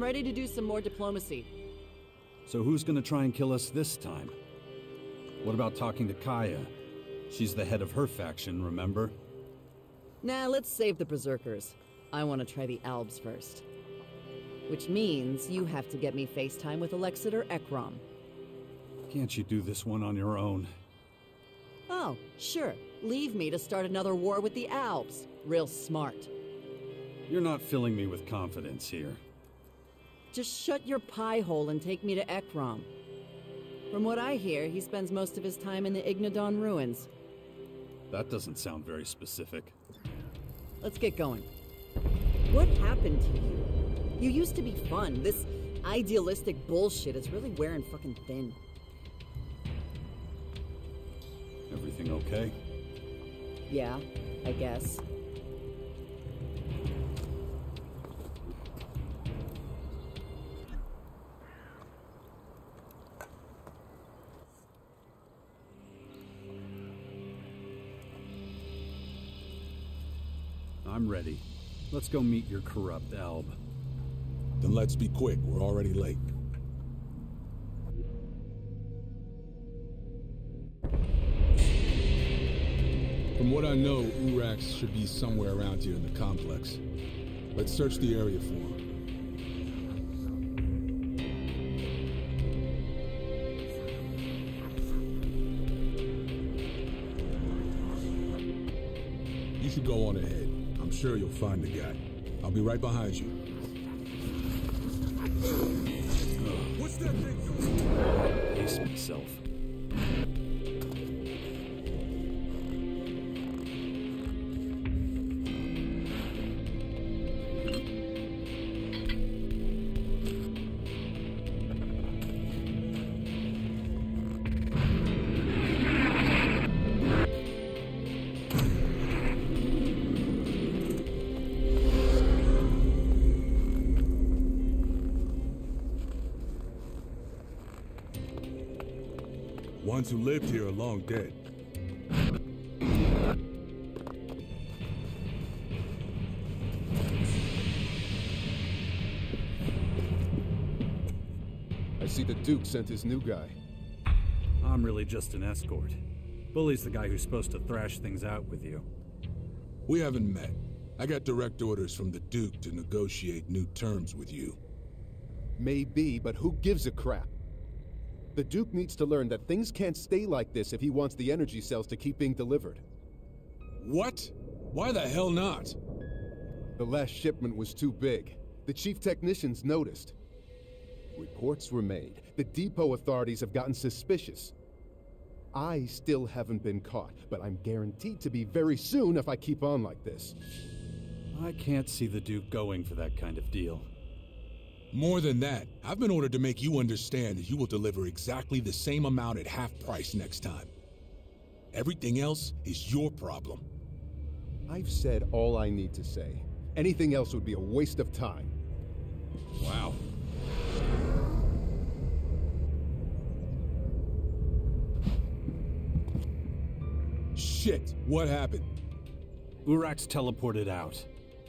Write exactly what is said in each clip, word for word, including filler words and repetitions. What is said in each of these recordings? I'm ready to do some more diplomacy. So who's gonna try and kill us this time? What about talking to Kaya? She's the head of her faction, remember? Nah, let's save the Berserkers. I want to try the Albs first. Which means you have to get me FaceTime with Alexander Ecrom. Can't you do this one on your own? Oh, sure. Leave me to start another war with the Albs. Real smart. You're not filling me with confidence here. Just shut your pie hole and take me to Ecrom. From what I hear, he spends most of his time in the Ignodon ruins. That doesn't sound very specific. Let's get going. What happened to you? You used to be fun. This idealistic bullshit is really wearing fucking thin. Everything okay? Yeah, I guess. I'm ready. Let's go meet your corrupt Alb. Then let's be quick. We're already late. From what I know, Urax should be somewhere around here in the complex. Let's search the area for him. You should go on ahead. I'm sure you'll find the guy. I'll be right behind you. What's that thing? Pace myself. Ones who lived here are long dead. I see the Duke sent his new guy. I'm really just an escort. Bully's the guy who's supposed to thrash things out with you. We haven't met. I got direct orders from the Duke to negotiate new terms with you. Maybe, but who gives a crap? The Duke needs to learn that things can't stay like this if he wants the energy cells to keep being delivered. What? Why the hell not? The last shipment was too big. The chief technicians noticed. Reports were made. The depot authorities have gotten suspicious. I still haven't been caught, but I'm guaranteed to be very soon if I keep on like this. I can't see the Duke going for that kind of deal. More than that, I've been ordered to make you understand that you will deliver exactly the same amount at half price next time. Everything else is your problem. I've said all I need to say. Anything else would be a waste of time. Wow. Shit, what happened? Urax teleported out.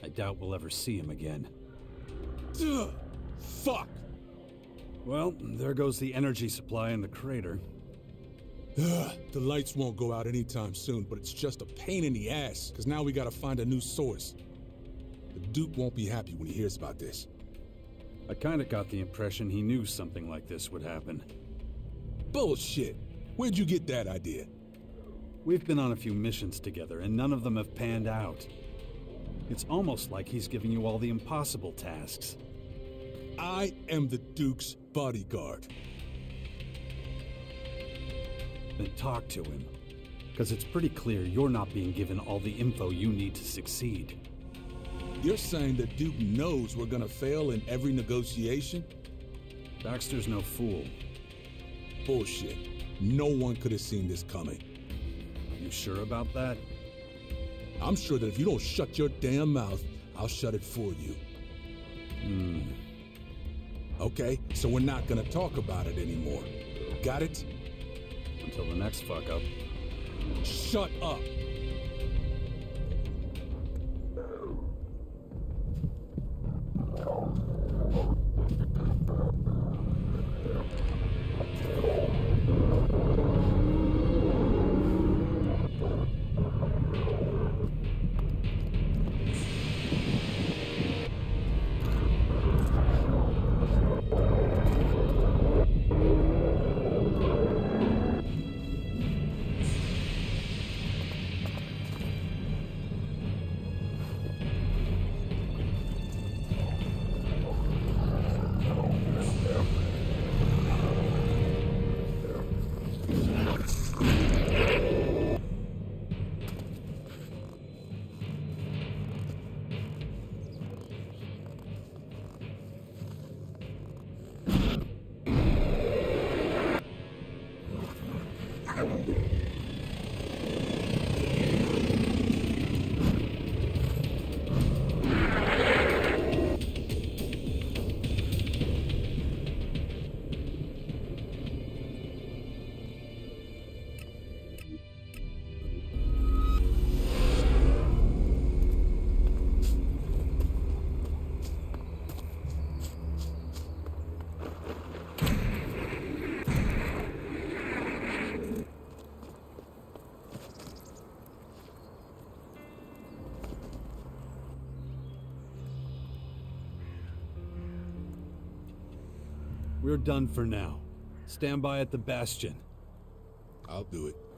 I doubt we'll ever see him again. Duh. Fuck! Well, there goes the energy supply in the crater. Ugh, the lights won't go out anytime soon, but it's just a pain in the ass, because now we gotta find a new source. The Duke won't be happy when he hears about this. I kinda got the impression he knew something like this would happen. Bullshit! Where'd you get that idea? We've been on a few missions together, and none of them have panned out. It's almost like he's giving you all the impossible tasks. I am the Duke's bodyguard. Then talk to him, because it's pretty clear you're not being given all the info you need to succeed. You're saying the Duke knows we're gonna fail in every negotiation? Baxter's no fool. Bullshit. No one could have seen this coming. You sure about that? I'm sure that if you don't shut your damn mouth, I'll shut it for you. Hmm. Okay, so we're not gonna talk about it anymore. Got it? Until the next fuck up. Shut up! We're done for now. Stand by at the bastion. I'll do it.